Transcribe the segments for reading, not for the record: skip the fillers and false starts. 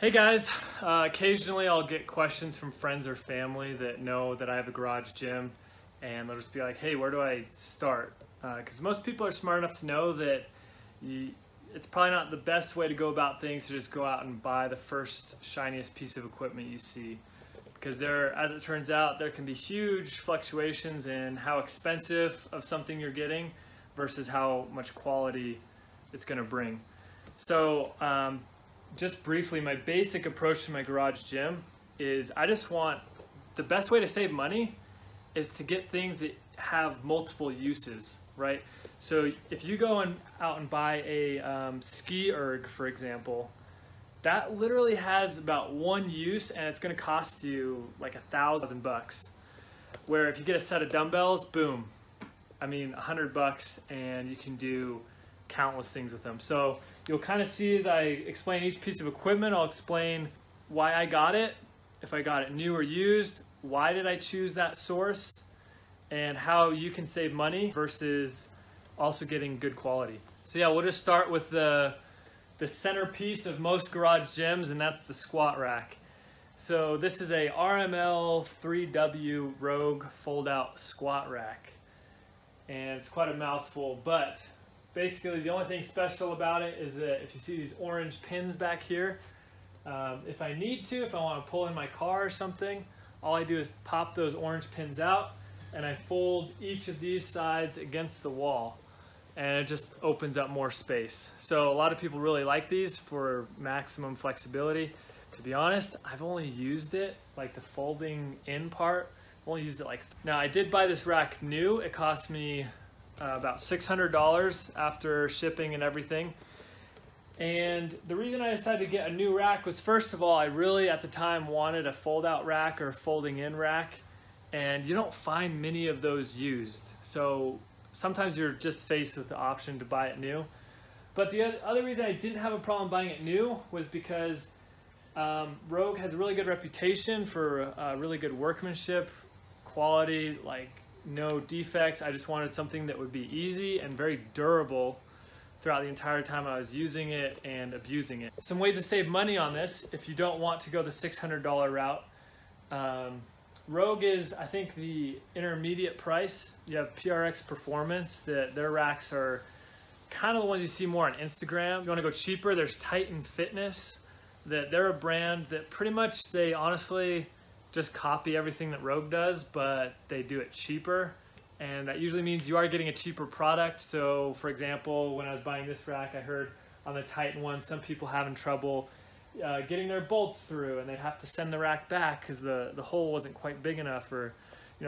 Hey guys, occasionally I'll get questions from friends or family that know that I have a garage gym, and they'll just be like, hey, where do I start? Because most people are smart enough to know that it's probably not the best way to go about things to just go out and buy the first shiniest piece of equipment you see, because as it turns out, there can be huge fluctuations in how expensive of something you're getting versus how much quality it's going to bring. So just briefly, my basic approach to my garage gym is the best way to save money is to get things that have multiple uses, right? So if you go out and buy a ski erg, for example, that literally has about one use and it's gonna cost you like $1,000 bucks. Where if you get a set of dumbbells, boom, I mean $100 bucks, and you can do countless things with them. So you'll kind of see as I explain each piece of equipment, I'll explain why I got it, if I got it new or used, why did I choose that source, and how you can save money versus also getting good quality. So yeah, we'll just start with the centerpiece of most garage gyms, and that's the squat rack. So this is a RML 3W Rogue fold-out squat rack, and it's quite a mouthful, but basically the only thing special about it is that if you see these orange pins back here, if I need to, if I want to pull in my car or something, all I do is pop those orange pins out, and I fold each of these sides against the wall, and it just opens up more space. So a lot of people really like these for maximum flexibility. To be honest, I've only used it, like the folding in part, I've only used it like... Now I did buy this rack new. It cost me about $600 after shipping and everything. And the reason I decided to get a new rack was, first of all, I really at the time wanted a fold out rack or a folding in rack, and you don't find many of those used. So sometimes you're just faced with the option to buy it new. But the other reason I didn't have a problem buying it new was because Rogue has a really good reputation for really good workmanship, quality, like no defects. I just wanted something that would be easy and very durable throughout the entire time I was using it and abusing it. Some ways to save money on this, if you don't want to go the $600 route. Rogue is, I think, the intermediate price. You have PRX Performance, their racks are kind of the ones you see more on Instagram. If you wanna go cheaper, there's Titan Fitness. They're a brand that pretty much, they honestly just copy everything that Rogue does, but they do it cheaper. And that usually means you are getting a cheaper product. So for example, when I was buying this rack, I heard on the Titan one, some people having trouble getting their bolts through, and they'd have to send the rack back because the hole wasn't quite big enough, or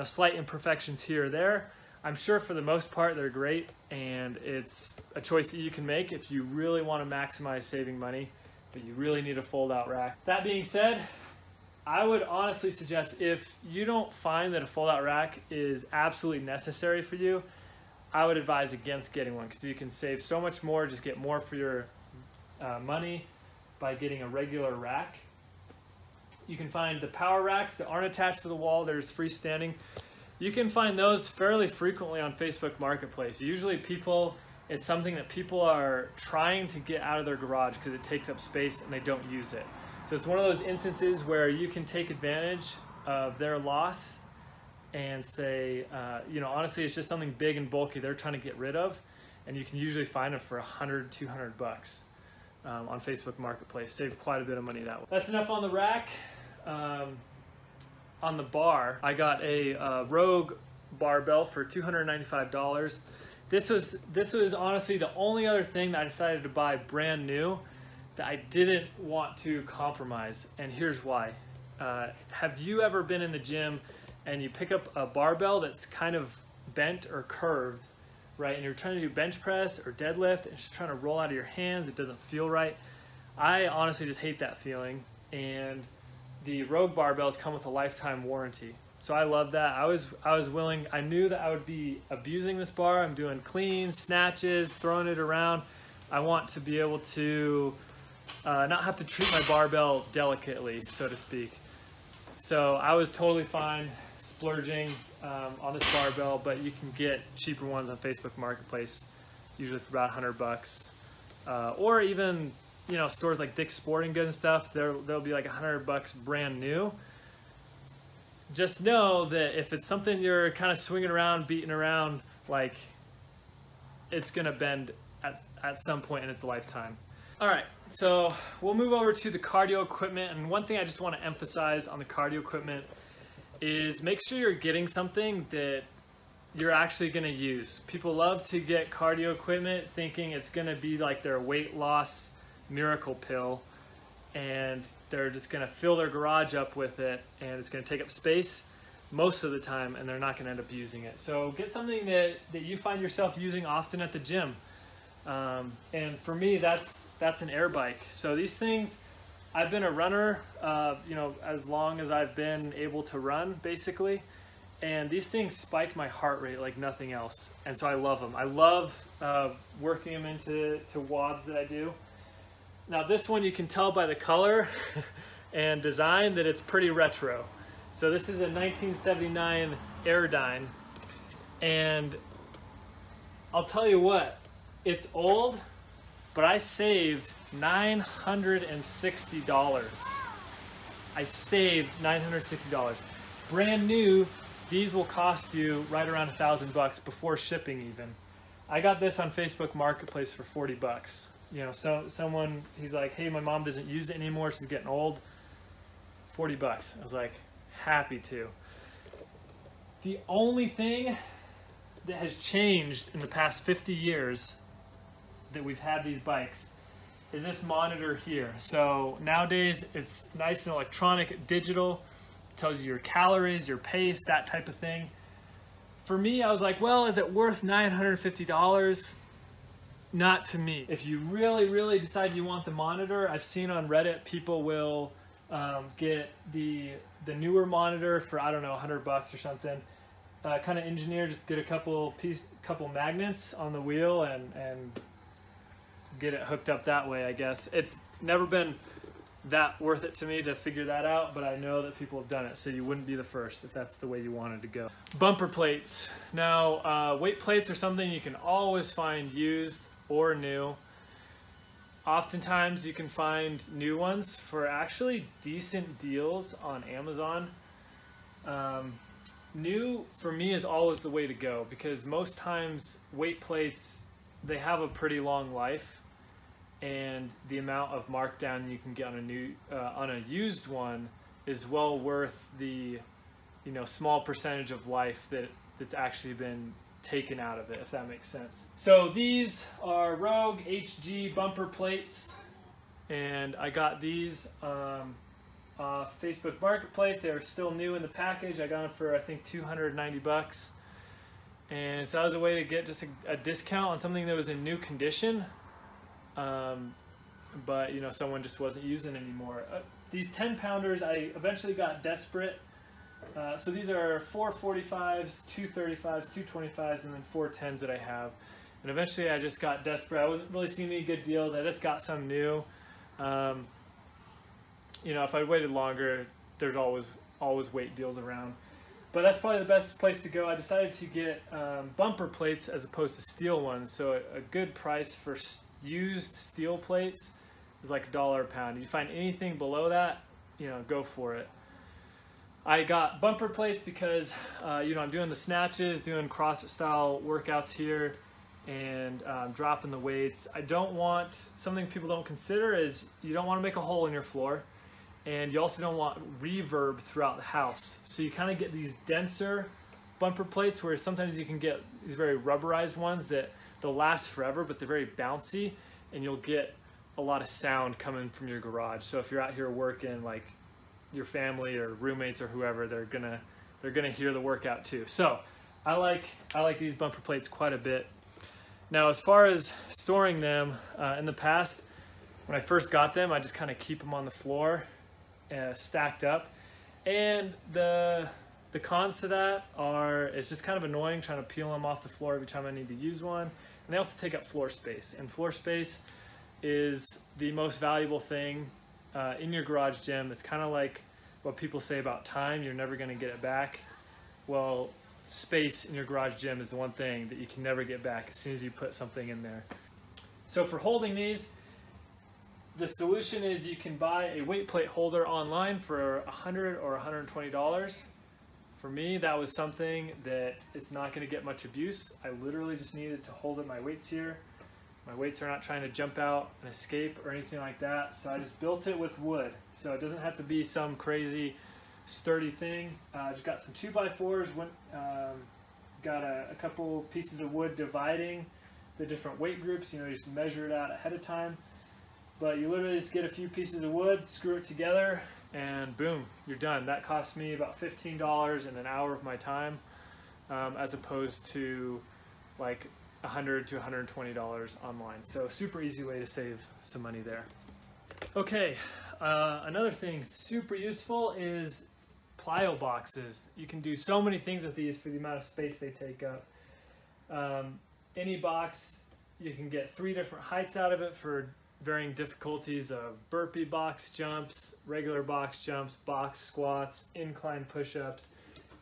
slight imperfections here or there. I'm sure for the most part, they're great, and it's a choice that you can make if you really want to maximize saving money, but you really need a fold out rack. That being said, I would honestly suggest, if you don't find that a fold-out rack is absolutely necessary for you, I would advise against getting one, because you can save so much more, just get more for your money by getting a regular rack. You can find the power racks that aren't attached to the wall, they're just freestanding. You can find those fairly frequently on Facebook Marketplace. Usually it's something that people are trying to get out of their garage because it takes up space and they don't use it. So it's one of those instances where you can take advantage of their loss and say, honestly, it's just something big and bulky they're trying to get rid of, and you can usually find it for 100, 200 bucks on Facebook Marketplace. Save quite a bit of money that way. That's enough on the rack. On the bar, I got a Rogue barbell for $295. This was honestly the only other thing that I decided to buy brand new that I didn't want to compromise, and here's why. Have you ever been in the gym and you pick up a barbell that's kind of bent or curved, right? And you're trying to do bench press or deadlift, and it's just trying to roll out of your hands, it doesn't feel right. I honestly just hate that feeling, and the Rogue barbells come with a lifetime warranty. So I love that. I was willing, I knew that I would be abusing this bar. I'm doing cleans, snatches, throwing it around. I want to be able to not have to treat my barbell delicately, so to speak. So I was totally fine splurging on this barbell, but you can get cheaper ones on Facebook Marketplace, usually for about $100 bucks, or even you know, stores like Dick's Sporting Goods and stuff, they'll be like $100 brand new. Just know that if it's something you're kind of swinging around, beating around, like, it's gonna bend at some point in its lifetime. All right, so we'll move over to the cardio equipment. And one thing I just want to emphasize on the cardio equipment is make sure you're getting something that you're actually gonna use. People love to get cardio equipment thinking it's gonna be like their weight loss miracle pill, and they're just gonna fill their garage up with it, and it's gonna take up space most of the time, and they're not gonna end up using it. So get something that you find yourself using often at the gym. And for me, that's an air bike. So these things, I've been a runner, you know, as long as I've been able to run, basically. And these things spike my heart rate like nothing else. And so I love them. I love working them into wads that I do. Now this one, you can tell by the color and design that it's pretty retro. So this is a 1979 Airdyne. And I'll tell you what, it's old, but I saved $960. I saved $960. Brand new, these will cost you right around $1,000 before shipping even. I got this on Facebook Marketplace for 40 bucks. You know, so someone, he's like, hey, my mom doesn't use it anymore, she's getting old, 40 bucks. I was like, happy to. The only thing that has changed in the past 50 years that we've had these bikes is this monitor here. So nowadays it's nice and electronic, digital. It tells you your calories, your pace, that type of thing. For me, I was like, well, is it worth $950? Not to me. If you really, really decide you want the monitor, I've seen on Reddit, people will get the newer monitor for, I don't know, $100 or something. Kind of engineer, just get a couple magnets on the wheel and get it hooked up that way, I guess. It's never been that worth it to me to figure that out, but I know that people have done it, so you wouldn't be the first if that's the way you wanted to go. Bumper plates. Now, weight plates are something you can always find used or new. Oftentimes you can find new ones for actually decent deals on Amazon. New, for me, is always the way to go, because most times weight plates, they have a pretty long life, and the amount of markdown you can get on a used one is well worth the, you know, small percentage of life that's actually been taken out of it, if that makes sense. So these are Rogue HG bumper plates, and I got these off Facebook Marketplace. They are still new in the package. I got them for, I think, 290 bucks. And so that was a way to get just a discount on something that was in new condition, but, you know, someone just wasn't using anymore. These 10-pounders, I eventually got desperate. So these are 445s, 235s, 225s, and then 410s that I have. And eventually I just got desperate. I wasn't really seeing any good deals. I just got some new. You know, if I waited longer, there's always weight deals around. But that's probably the best place to go. I decided to get bumper plates as opposed to steel ones. So a good price for used steel plates is like $1 a pound. If you find anything below that, you know, go for it. I got bumper plates because, you know, I'm doing the snatches, doing CrossFit style workouts here, and dropping the weights. I don't want, something people don't consider is you don't want to make a hole in your floor. And you also don't want reverb throughout the house. So you kind of get these denser bumper plates, where sometimes you can get these very rubberized ones that they'll last forever, but they're very bouncy, and you'll get a lot of sound coming from your garage. So if you're out here working, like your family or roommates or whoever, they're gonna hear the workout too. So I like these bumper plates quite a bit. Now, as far as storing them, in the past, when I first got them, I just kind of keep them on the floor, stacked up, and the cons to that are it's just kind of annoying trying to peel them off the floor every time I need to use one, and they also take up floor space, and floor space is the most valuable thing in your garage gym. It's kind of like what people say about time, you're never going to get it back. Well, space in your garage gym is the one thing that you can never get back as soon as you put something in there. So for holding these, The solution is you can buy a weight plate holder online for $100 or $120. For me, that was something that it's not going to get much abuse. I literally just needed to hold up my weights here. My weights are not trying to jump out and escape or anything like that. So I just built it with wood. So it doesn't have to be some crazy sturdy thing. I just got some 2x4s, got a couple pieces of wood dividing the different weight groups. You know, you just measure it out ahead of time. But you literally just get a few pieces of wood, screw it together, and boom, you're done. That cost me about $15 and an hour of my time, as opposed to like $100 to $120 online. So super easy way to save some money there. Okay, another thing super useful is plyo boxes. You can do so many things with these for the amount of space they take up. Any box, you can get 3 different heights out of it for varying difficulties of burpee box jumps, regular box jumps, box squats, incline push-ups,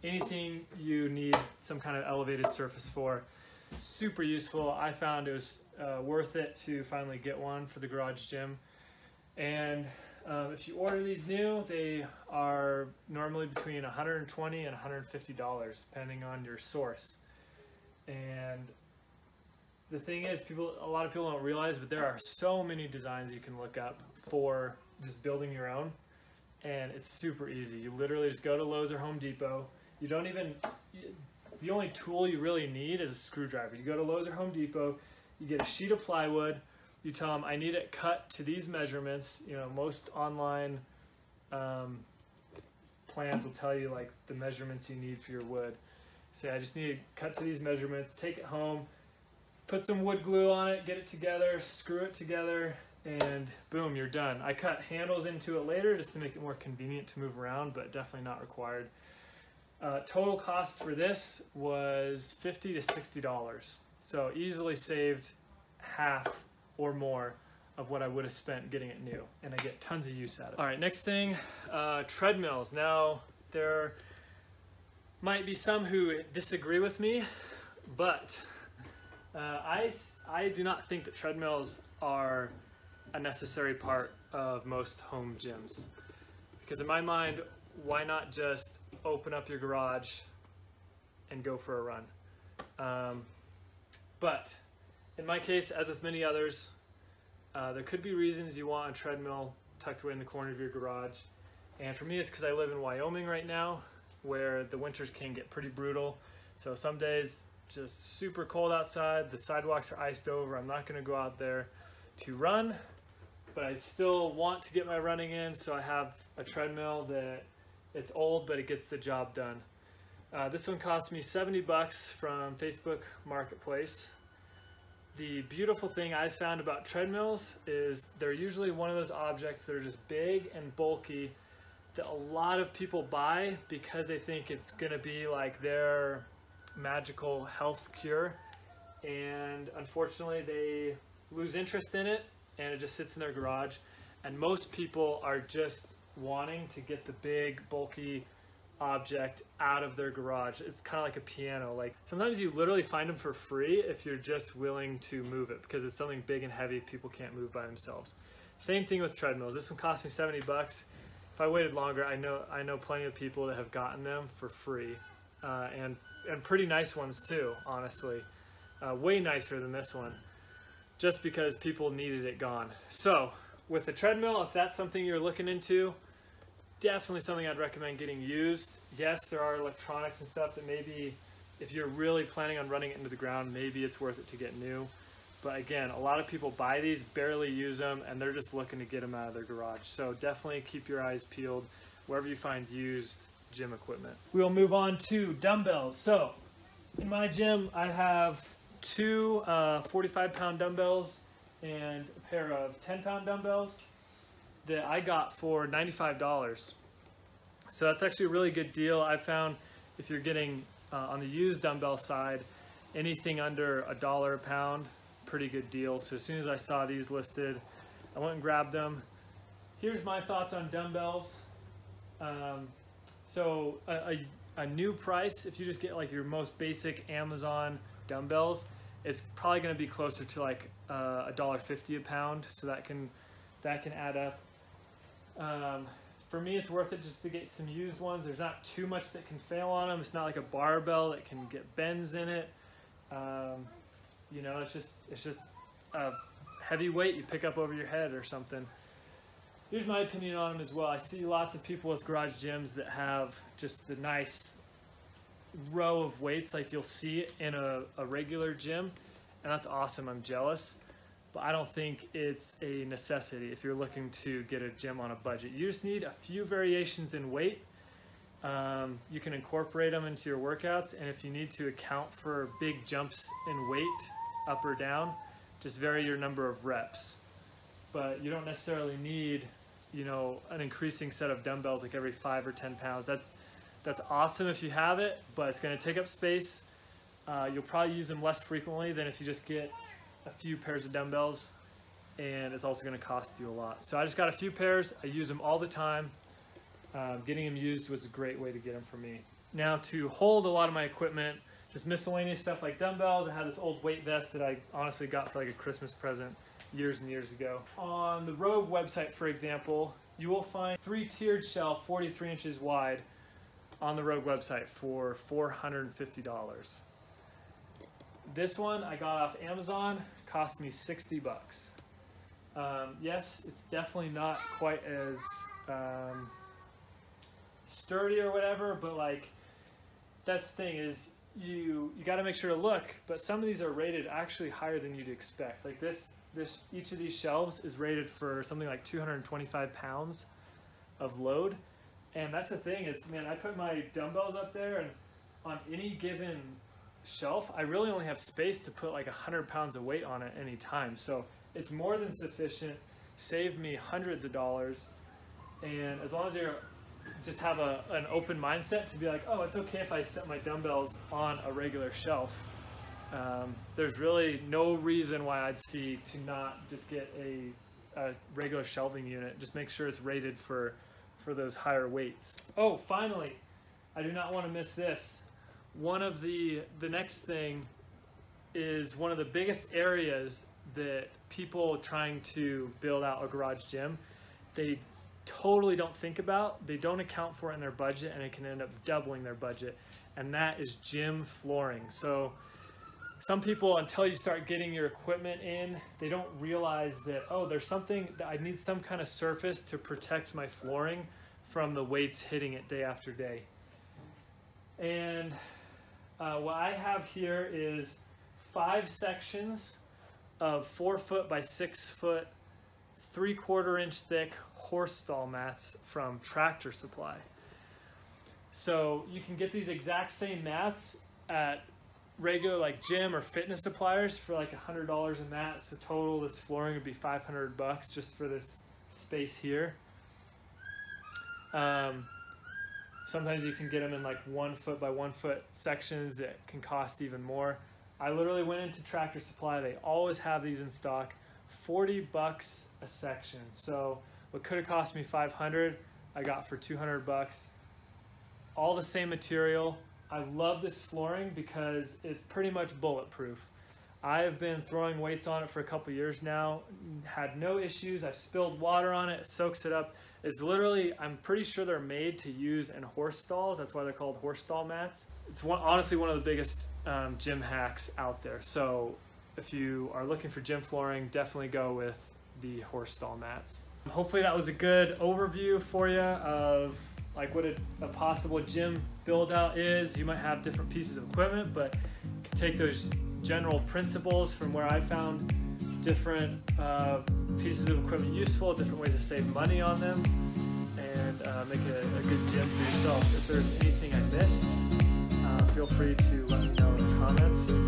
anything you need some kind of elevated surface for. Super useful. I found it was worth it to finally get one for the garage gym. And if you order these new, they are normally between $120 and $150, depending on your source. And the thing is, a lot of people don't realize, but there are so many designs you can look up for just building your own, and it's super easy. You literally just go to Lowe's or Home Depot. You don't even, the only tool you really need is a screwdriver. You go to Lowe's or Home Depot, you get a sheet of plywood, you tell them, I need it cut to these measurements. You know, most online plans will tell you like the measurements you need for your wood. Say, I just need it cut to these measurements, take it home, put some wood glue on it, get it together, screw it together, and boom, you're done. I cut handles into it later just to make it more convenient to move around, but definitely not required. Total cost for this was $50 to $60. So easily saved half or more of what I would have spent getting it new, and I get tons of use out of it. All right, next thing, treadmills. Now, there might be some who disagree with me, but I do not think that treadmills are a necessary part of most home gyms, because in my mind, why not just open up your garage and go for a run? But in my case, as with many others, there could be reasons you want a treadmill tucked away in the corner of your garage. And for me, it's because I live in Wyoming right now, where the winters can get pretty brutal. So some days, just super cold outside, the sidewalks are iced over, I'm not gonna go out there to run, but I still want to get my running in, so I have a treadmill that it's old, but it gets the job done. This one cost me $70 from Facebook Marketplace. The beautiful thing I found about treadmills is they're usually one of those objects that are just big and bulky that a lot of people buy because they think it's gonna be like their magical health cure, and unfortunately they lose interest in it and it just sits in their garage, and most people are just wanting to get the big bulky object out of their garage. It's kind of like a piano. Like, sometimes you literally find them for free if you're just willing to move it, because it's something big and heavy people can't move by themselves. Same thing with treadmills. This one cost me $70. If I waited longer, I know plenty of people that have gotten them for free, and pretty nice ones too, honestly. Way nicer than this one, just because people needed it gone. So with a treadmill, if that's something you're looking into, definitely something I'd recommend getting used. Yes, there are electronics and stuff that maybe if you're really planning on running it into the ground, maybe it's worth it to get new. But again, a lot of people buy these, barely use them, and they're just looking to get them out of their garage. So definitely keep your eyes peeled wherever you find used gym equipment. We'll move on to dumbbells. So in my gym, I have 2 45-pound dumbbells and a pair of 10-pound dumbbells that I got for $95. So that's actually a really good deal. I found if you're getting on the used dumbbell side, anything under $1 a pound, pretty good deal. So as soon as I saw these listed, I went and grabbed them. Here's my thoughts on dumbbells. So a new price, if you just get like your most basic Amazon dumbbells, it's probably gonna be closer to like $1.50 a pound. So that can that can add up. For me, it's worth it just to get some used ones. There's not too much that can fail on them. It's not like a barbell that can get bends in it. You know, it's just a heavy weight you pick up over your head or something. Here's my opinion on them as well. I see lots of people with garage gyms that have just the nice row of weights like you'll see in a regular gym, and that's awesome. I'm jealous. But I don't think it's a necessity if you're looking to get a gym on a budget. You just need a few variations in weight. You can incorporate them into your workouts, and if you need to account for big jumps in weight, up or down, just vary your number of reps. But you don't necessarily need, you know, an increasing set of dumbbells like every 5 or 10 pounds. That's awesome if you have it, but it's going to take up space. You'll probably use them less frequently than if you just get a few pairs of dumbbells, and it's also going to cost you a lot. So I just got a few pairs. I use them all the time. Getting them used was a great way to get them for me. Now, to hold a lot of my equipment, just miscellaneous stuff like dumbbells, I had this old weight vest that I honestly got for like a Christmas present years and years ago. On the Rogue website, for example, you will find three-tiered shelf 43 inches wide on the Rogue website for $450. This one I got off Amazon, cost me 60 bucks. Yes, it's definitely not quite as sturdy or whatever, but like, that's the thing is you got to make sure to look, but some of these are rated actually higher than you'd expect. Like this, each of these shelves is rated for something like 225 pounds of load. And that's the thing is, man, I put my dumbbells up there, and on any given shelf I really only have space to put like 100 pounds of weight on at any time, so it's more than sufficient. Saved me hundreds of dollars. And as long as you're just have an open mindset to be like, oh, it's okay if I set my dumbbells on a regular shelf, there's really no reason why I'd see to not just get a regular shelving unit. Just make sure it's rated for those higher weights. Oh, finally, I do not want to miss this. One of the next thing is one of the biggest areas that people trying to build out a garage gym, they totally don't think about, they don't account for it in their budget, and it can end up doubling their budget, and that is gym flooring. So some people, until you start getting your equipment in, they don't realize that, oh, there's something that I need, some kind of surface to protect my flooring from the weights hitting it day after day. And what I have here is 5 sections of 4-foot by 6-foot, 3/4 inch thick horse stall mats from Tractor Supply. So you can get these exact same mats at regular like gym or fitness suppliers for like $100 a mat. So total, this flooring would be 500 bucks just for this space here. Sometimes you can get them in like 1-foot by 1-foot sections that can cost even more. I literally went into Tractor Supply. They always have these in stock. 40 bucks a section. So what could have cost me 500, I got for 200 bucks. All the same material. I love this flooring because it's pretty much bulletproof. I've been throwing weights on it for a couple years now. Had no issues. I've spilled water on it. It soaks it up. It's literally, I'm pretty sure they're made to use in horse stalls. That's why they're called horse stall mats. It's honestly one of the biggest gym hacks out there. So if you are looking for gym flooring, definitely go with the horse stall mats. Hopefully that was a good overview for you of like what a possible gym build out is. You might have different pieces of equipment, but you can take those general principles from where I found different pieces of equipment useful, different ways to save money on them, and make a good gym for yourself. If there's anything I missed, feel free to let me know in the comments.